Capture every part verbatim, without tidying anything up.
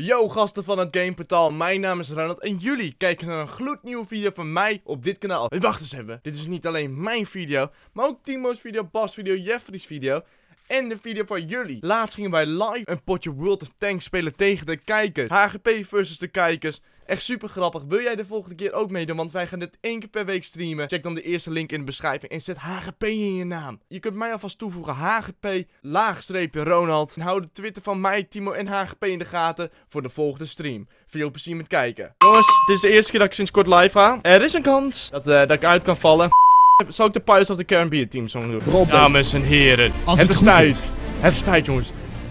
Yo gasten van het Gameportaal, mijn naam is Ronald en jullie kijken naar een gloednieuwe video van mij op dit kanaal. Wacht eens even, dit is niet alleen mijn video, maar ook Timo's video, Bas' video, Jeffrey's video en de video van jullie. Laatst gingen wij live een potje World of Tanks spelen tegen de kijkers. H G P versus de kijkers. Echt super grappig. Wil jij de volgende keer ook meedoen? Want wij gaan dit één keer per week streamen. Check dan de eerste link in de beschrijving en zet H G P in je naam. Je kunt mij alvast toevoegen. H G P, laagstreepje Ronald. En hou de Twitter van mij, Timo en H G P in de gaten voor de volgende stream. Veel plezier met kijken. Jongens, dit is de eerste keer dat ik sinds kort live ga. Er is een kans dat, uh, dat ik uit kan vallen. Zal ik de Pirates of the Caribbean teamsong doen? Rob, dames en heren, het, het is tijd. Is. Het is tijd, jongens.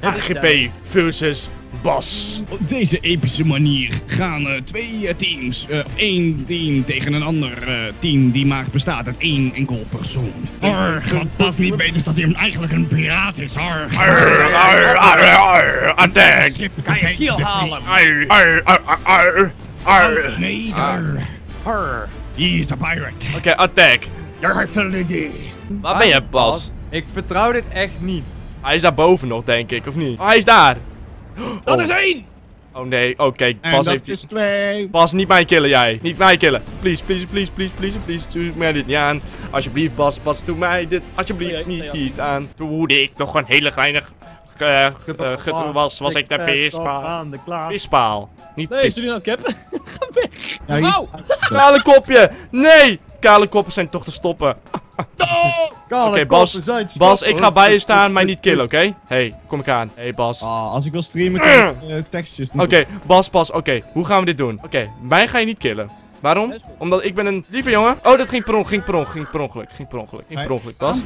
H G P versus Bas. Op deze epische manier gaan uh, twee uh, teams, uh, of één team tegen een ander uh, team die maar bestaat uit één enkel persoon. Arr, wat Bas niet weet is dat hij eigenlijk een piraat is. Arr, arr, arr, arr, arr, attack. Schip, kan je keel halen. Arr, arr, arr, arr, arr. Nee, arr, arr. He is a pirate. Oké, okay, attack. Waar ben jij, Bas? Ik vertrouw dit echt niet. Hij is daar boven nog, denk ik, of niet? Oh, hij is daar! Dat oh. is één! Oh nee, oké, okay. Bas heeft... dat is twee! Bas, niet mij killen jij! Niet mij killen! Please, please, please, please, please, please, doe mij dit niet aan! Alsjeblieft, Bas, Bas, doe mij dit alsjeblieft niet, ja, ja. niet aan! Toen ik nog een hele geinig... Uh, uh, gedoe was, was ik de pispaal. Pispaal. Niet nee, is jullie aan het cappen? Ga weg! Ja, is... oh. Kale kopje! Nee! Kale koppen zijn toch te stoppen. Oké, okay, Bas, Bas, ik ga bij je staan, maar niet killen, oké? Okay? Hey, kom ik aan. Hey, Bas. Ah, als ik wil streamen, kan ik uh, tekstjes doen. Oké, okay, Bas, Bas, oké. Okay. Hoe gaan we dit doen? Oké, okay, mij ga je niet killen. Waarom? Omdat ik ben een lieve jongen. Oh, dat ging per ongeluk, ging per ongeluk, ging per ongeluk, ging per ongeluk, ging per ongeluk, Bas.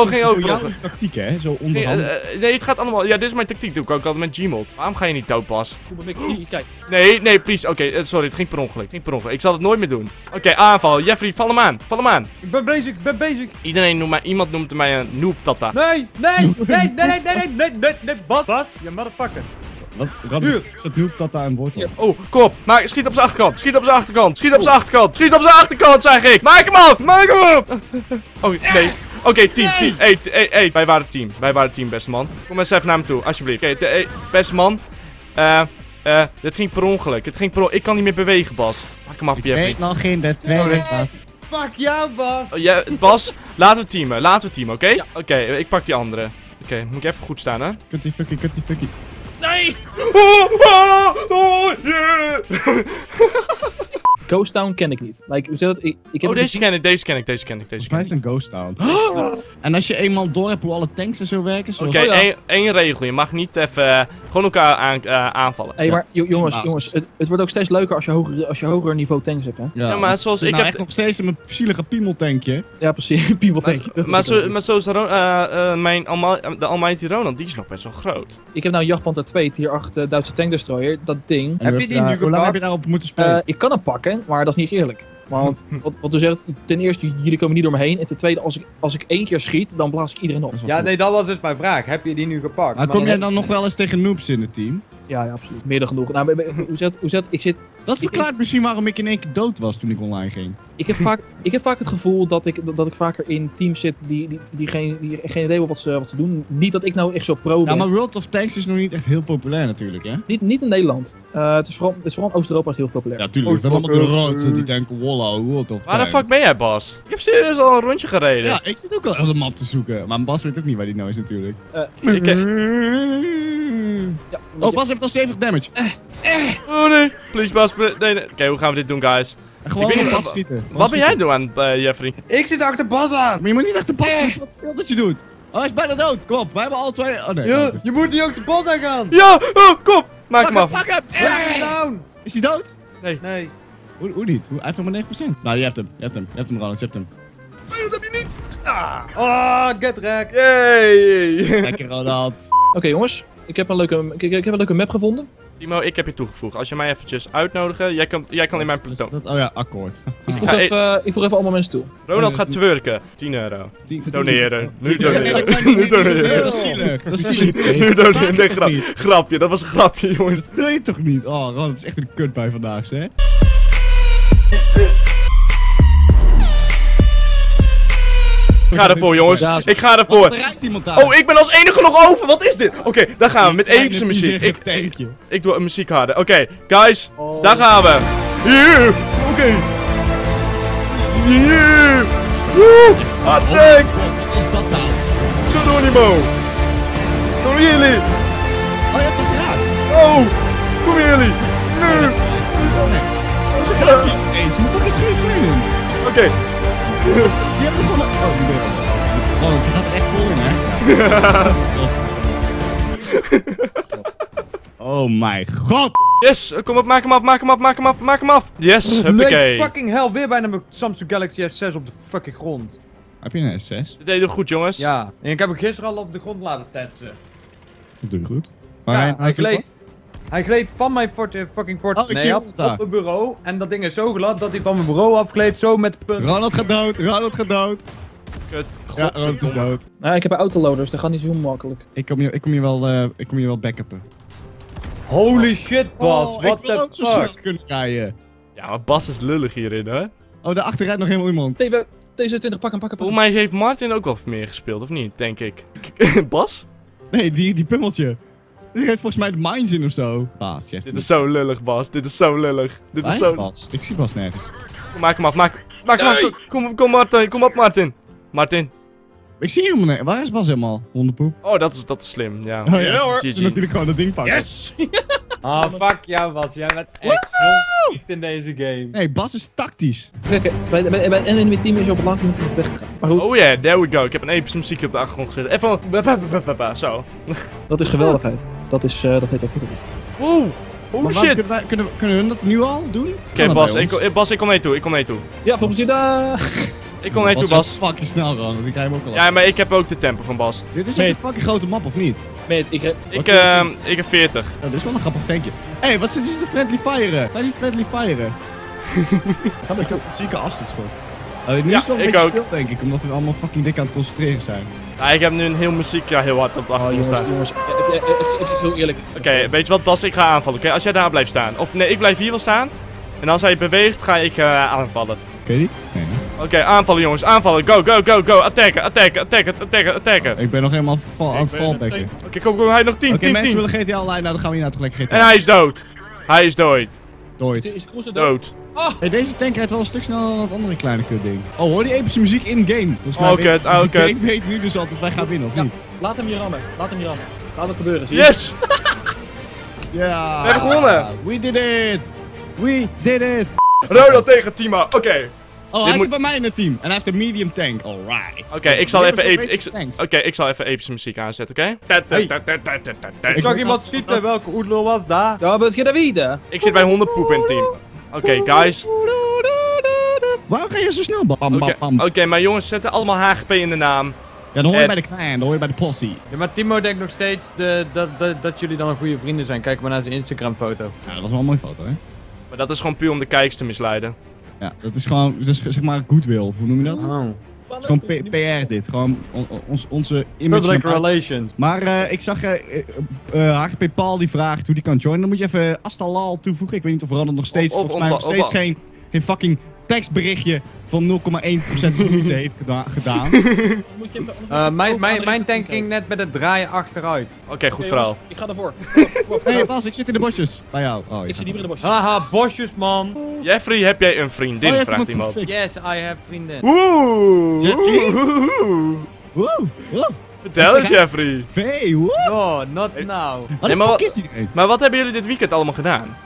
Oh, ging ook per ongeluk. Tactiek, hè? Zo onderhand. Nee, uh, nee, het gaat allemaal... Ja, dit is mijn tactiek, doe ik ook altijd met Gmod. Waarom ga je niet dood, Bas? Kijk. Nee, nee, please. Oké, okay, uh, sorry, het ging per ongeluk, ging per ongeluk. Ik zal het nooit meer doen. Oké, okay, aanval. Jeffrey, val hem aan, val hem aan. Ik ben bezig, ik ben bezig. Iedereen noemt mij, iemand noemt mij een noob tata. Nee, nee, nee, nee, nee, nee, nee, nee, nee, Bas. Bas, je motherfucker. Wat? Rabbit, staat nu op dat daar een wortel. Oh, kom op. Maak, schiet op zijn achterkant. Schiet op zijn achterkant. Schiet op zijn achterkant. Schiet op zijn achterkant, zeg ik. Maak hem op. Maak hem op. Oh, nee. Oké, okay, team, team. Hey, hey, hey. Wij waren team. Wij waren team, beste man. Kom eens even naar hem toe, alsjeblieft. Oké, okay, beste man. Eh, uh, uh, dit ging per ongeluk. Het ging per ongeluk. Ik kan niet meer bewegen, Bas. Maak hem af, Jeffrey. Ik weet nog geen de tweede, Bas. Fuck jou, Bas. Oh, ja, Bas, laten we teamen. Laten we teamen, oké? Okay? Ja. Oké, okay, ik pak die andere. Oké, okay, moet ik even goed staan, hè? Kutty, fucky, kutty, fucky. Nee! Oh, oh, oh, yeah. Ghost Town ken ik niet. Like, hoe zit dat? Ik, ik heb oh, deze ken ik, deze ken ik, deze ken ik, deze ken ik. Volgens mij is het een Ghost Town. Oh. En als je eenmaal door hebt hoe alle tanks en zo werken... Zoals... Oké, okay, één oh, ja. regel. Je mag niet even... Uh, gewoon elkaar aan, uh, aanvallen. Hé, hey, maar jongens, ja. jongens het, het wordt ook steeds leuker als je hoger, als je hoger niveau tanks hebt, hè? Ja, ja maar zoals... Nou, ik heb nog steeds een zielige piemeltankje. Ja, precies. piemeltankje. Maar, maar, zo, maar zoals de, uh, uh, mijn alma de Almighty Ronald, die is nog best wel groot. Ik heb nou Jachtpanther twee, tier acht uh, Duitse tank destroyer. Dat ding. Heb je die ja, nu gepakt? Hoe lang heb je daarop moeten spelen? Uh, ik kan hem pakken, maar dat is niet eerlijk. Want wat, wat u zegt, ten eerste, jullie komen niet door me heen. En ten tweede, als ik, als ik één keer schiet, dan blaas ik iedereen op. Ja, nee, dat was dus mijn vraag. Heb je die nu gepakt? Maar, maar kom jij dan nog wel eens tegen noobs in het team? Ja, ja, absoluut. Meer dan genoeg. Nou, maar, hoe zegt, hoe zegt, ik zit... Dat verklaart ik, misschien waarom ik in één keer dood was toen ik online ging. Ik heb vaak, ik heb vaak het gevoel dat ik, dat, dat ik vaker in teams zit die, die, die, geen, die geen idee hebben wat ze, wat ze doen. Niet dat ik nou echt zo pro ben. Ja, maar World of Tanks is nog niet echt heel populair natuurlijk, hè? Niet, niet in Nederland. Uh, het is vooral, het is vooral in Oost-Europa heel populair. Ja, tuurlijk. Oost het is allemaal de rondje die denken, wallah, World of Tanks. Waar de fuck ben jij, Bas? Ik heb serieus al een rondje gereden. Ja, ik zit ook al op de map te zoeken. Maar Bas weet ook niet waar die nou is natuurlijk. Uh, ik, ja, oh, Bas je... heeft al zeventig damage. Eh, eh. Oh nee. Please, Bas. Nee, nee. Oké, okay, hoe gaan we dit doen, guys? Gewoon op Bas schieten. Wat schieten. ben jij doen aan, uh, Jeffrey? Ik zit achter Bas aan. Maar je moet niet achter Bas aan. Eh. Wat is dat je doet? Oh, hij is bijna dood. Kom op, wij hebben al twee... Oh nee. Ja, oh, je moet niet ook de Bas aan gaan. Ja, oh, kom. Maak hem af. Pak hem. Eh. Down. Is hij dood? Nee. Nee. Hoe, hoe niet? Hij heeft nog maar negen procent. Nou, je hebt hem. Je hebt hem. Je hebt hem, Ronald. Je hebt hem. Nee, dat heb je niet. Ah. Oh, get wrecked. Yay. Lekker, Ronald. Oké, okay, jongens. Ik heb, een leuke, ik, ik heb een leuke map gevonden. Timo, ik heb je toegevoegd. Als je mij eventjes uitnodigen, jij kan, jij kan in mijn plateau. Oh ja, akkoord. Ik voeg, ja, even, hey. uh, ik voeg even allemaal mensen toe. Ronald gaat twerken. tien euro. Doneren. Nu doneren. Nu doneren. Dat is zielig. Dat is zielig. Nu doneren. Nee, grap, grapje. Dat was een grapje, jongens. Dat weet je toch niet? Oh, Ronald is echt een kut bij vandaag, hè? Ik ga ervoor, jongens. Ik ga ervoor. Oh, ik ben als enige nog over. Wat is dit? Oké, okay, daar gaan we. Met epische muziek. Ik, ik, ik doe een muziek harder. Oké, okay, guys. Oh. Daar gaan we. Yeah. Oké. Okay. Yeah. Woe. Attack. Wat is dat nou? Pseudonimo. Kom jullie. Oh, je hebt het gedaan. Oh. Kom jullie. Nu. Hoeveel geschreven zijn jullie? Oké. Je hebt er gewoon een... Oh, die deur. Oh, het gaat er echt vol in, hè? Oh mijn god! Yes! Kom op, maak hem af, maak hem af, maak hem af, maak hem af! Yes, huppakee! Nee, fucking hell, weer bijna mijn Samsung Galaxy S zes op de fucking grond. Heb je een S zes? Dat deed je goed, jongens. Ja, en ik heb hem gisteren al op de grond laten tetsen. Dat doe je goed. Maar ja, hij, hij gleed. Hij gleed van mijn fort, uh, fucking port. Oh, ik nee, zie op mijn bureau. En dat ding is zo glad dat hij van mijn bureau afgleed, zo met punt. Ronald gaat dood, Ronald gaat dood. Kut. God, ja, Ronald is dood. Nou, ik heb een autoloaders, dat gaat niet zo makkelijk. Ik kom hier, ik kom hier wel, uh, ik kom hier wel backuppen. Holy shit, Bas, oh, what the fuck? Zo kunnen rijden. Ja, maar Bas is lullig hierin, hè? Oh, daarachter rijdt nog helemaal iemand. T zevenentwintig, pak hem, pak hem, pak hem. Volgens mij heeft Martin ook wel meer gespeeld, of niet? Denk ik. Bas? Nee, die, die pummeltje. Die heeft volgens mij de mines in of zo. Bas, yes, dit is zo lullig, Bas. Dit is zo lullig. Dit is zo... Bas? Ik zie Bas nergens. Kom, maak hem af, maak, maak nee. hem af. Kom, kom, Martin. Kom op, Martin. Martin. Ik zie helemaal nergens. Waar is Bas helemaal? Hondenpoep. Oh, dat is, dat is slim, ja. Oh, ja hoor. Ze natuurlijk gewoon dat ding pakken. Yes! Ah, oh, fuck jou, Bas. Jij bent echt zo slecht in deze game. Nee, Bas is tactisch. Kijk, bij het enemy team is je op het lang moet weggaan. Maar goed. Oh ja, yeah, there we go. Ik heb een epische muziekje op de achtergrond gezet. Even van... Zo. Dat is geweldigheid. Dat is... Uh, dat heet dat titel. Oeh. Oh maar shit. Kunnen, wij, kunnen, kunnen hun dat nu al doen? Oké, okay, Bas, Bas, ik kom mee toe. Ik kom mee toe. Ja, volgens je daar. Ik kom heen toe, Bas. Fuck je snel, Ron. Ik krijg hem ook al. Ja, maar ik heb ook de tempo van Bas. Dit is een fucking grote map, of niet? Meet, ik heb... Ik, uh, ik heb veertig. Oh, dit is wel een grappig tankje. Hé, hey, wat zit je te friendly firen? Ga niet friendly firen. Ik had een zieke afstandsschot. Uh, nu ja, is het wel een beetje stil, denk ik, omdat we allemaal fucking dik aan het concentreren zijn. Ja, ik heb nu een heel muziekje heel hard op de achtergrond staan. Oh, jongens, het is heel eerlijk. Oké, okay, weet je wat, Bas? Ik ga aanvallen, oké? Okay? Als jij daar blijft staan. Of nee, ik blijf hier wel staan. En als hij beweegt, ga ik uh, aanvallen. Oké, okay. nee. Oké, okay, aanvallen jongens, aanvallen. Go, go, go, go. Attacken, attacken, attacken, attacken, attacken. Oh, ik ben nog helemaal aan het valbekken. Oké, okay, kom, kom, hij nog tien, tien, tien. Oké, mensen willen G T A Online, nou dan gaan we hier naar het gelijk G T A. En hij is dood. Hij is dood. Dood. Is, is Cruiser dood? dood. Oh. Hey, deze tank rijdt wel een stuk sneller dan dat andere kleine kut ding. Oh, hoor die epische muziek in-game. Oh, kut, oh, kut. Ik weet nu dus altijd, wij gaan winnen, of ja, niet? Laat hem hier rammen, laat hem hier rammen. Laat het gebeuren, zie je? Yes! Ja! Yeah. We hebben gewonnen! We did it! We did it! Ronald tegen Timo, oké. Okay. Oh, hij zit bij mij in het team. En hij heeft een medium tank, alright. Oké, okay, ik zal even epische okay, even muziek aanzetten, oké? Okay? Hey. Ik zag iemand schieten, welke oedler was daar? Ja, maar het gaat er weer. Ik zit bij hondenpoep in het team. Oké, okay, guys. Waarom ga je zo snel? Oké, okay, okay, maar jongens, zetten allemaal H G P in de naam. Ja, dan hoor je en... bij de clan, dan hoor je bij de postie. Ja, maar Timo denkt nog steeds de, dat, dat, dat jullie dan een goede vrienden zijn. Kijk maar naar zijn Instagram foto. Ja, dat was wel een mooie foto, hè? Maar dat is gewoon puur om de kijkers te misleiden. Ja, dat is gewoon, dat is zeg maar goodwill, hoe noem je dat? Oh. Het is gewoon P R dit, gewoon on, on, on, onze image. Public relations. Maar uh, ik zag uh, uh, H G P Paul die vraagt hoe die kan joinen, dan moet je even Astalal toevoegen. Ik weet niet of Ronald nog steeds, of, of, volgens mij nog steeds geen, geen fucking tekstberichtje van nul komma één procent minuten heeft geda gedaan. Moet je even, uh, mijn, mijn, mijn tank ging net met het draaien achteruit. Oké, okay, goed okay, verhaal. Jongens, ik ga ervoor. Hé, hey, Bas, ik zit in de bosjes. Bij jou. Oh, ik zit niet meer in de bosjes. Haha, bosjes, man. Jeffrey, heb jij een vriendin? Oh, vraagt iemand. Yes, I have vriendin. Woe! Jeffrey? Woe! Vertel eens, Jeffrey. Hey, what? No, not now. Hey, nee, maar, wat, maar wat hebben jullie dit weekend allemaal gedaan?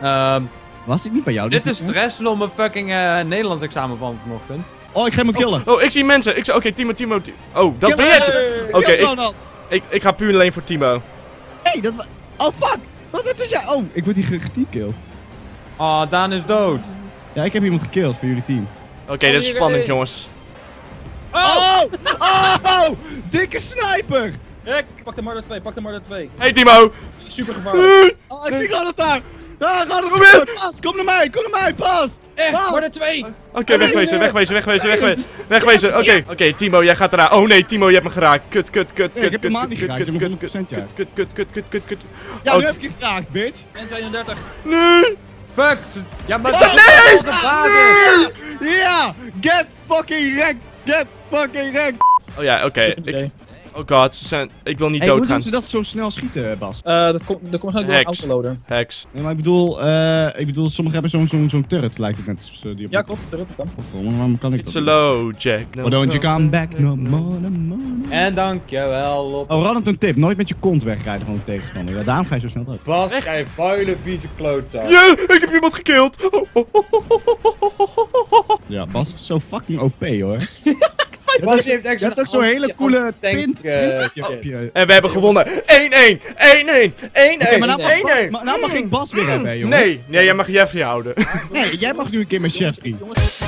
Ehm... Um, Was ik niet bij jou? Dit is stressvol om mijn fucking uh, Nederlands examen van vanochtend. Oh, ik ga hem killen. Oh, oh, ik zie mensen. Ik zie... Oké, okay, Timo, Timo, Timo. Oh, dat ben je. Oké, okay, ik, ik, ik ga puur alleen voor Timo. Hé, hey, dat was... Oh, fuck. Wat, wat is jou? Oh, ik word hier geteamkilled. Oh, Daan is dood. Ja, ik heb iemand gekilld voor jullie team. Oké, okay, oh, dit is spannend, is. jongens. Oh! Oh! Oh! Dikke sniper! Ik pak de Marder twee, pak de Marder twee. Hé, hey, Timo. Super gevaarlijk. Oh, ik zie gewoon dat daar. Ja, ga er weer! Pas, kom naar mij, kom naar mij, pas! Echt, worden twee! Oké, okay, wegwezen, wegwezen, wegwezen, wegwezen, wegwezen, oké. Okay. Oké, okay, Timo, jij gaat eraan. Oh nee, Timo, je hebt me geraakt. Kut, kut, kut, kut, kut, kut, kut, kut, kut, kut, kut, kut, kut, kut. Ja, nu heb ik je geraakt, bitch. eenendertig. Nee! Fuck! Ja, maar... Nee! Ja! Get fucking wrecked! Get fucking gek. Oh ja, oké. Okay. Okay. Ik... Oh god, ze zijn... Ik wil niet hey, doodgaan. Hoe doen ze dat zo snel schieten, Bas? Eh, uh, dat komt dat kom snel door een autoloader. Hex. Nee, maar ik bedoel, eh... Uh, ik bedoel, sommigen hebben zo'n zo'n zo'n turret, lijkt het net. Dus, uh, die op ja, klopt, turret kan. Of waarom kan ik It's dat? It's low, Jack. No, oh, don't you come back no more, no more. En dankjewel, op... Oh, Ronald, een tip. Nooit met je kont wegrijden van de tegenstander. Ja, daarom ga je zo snel dood. Bas, echt? Jij vuile, vieze klootzak. Yeah, ik heb iemand gekild. Oh, oh, oh, oh, oh, oh. Ja, Bas is zo fucking O P, hoor. Bas heeft echt zo'n zo hele coole pint. En we hebben gewonnen. één één! één één! één één! één één! Nou mag ik Bas weer hebben, jongens. Nee, jij mag Jeffrey houden. Nee, jij mag nu een keer met Jeffrey.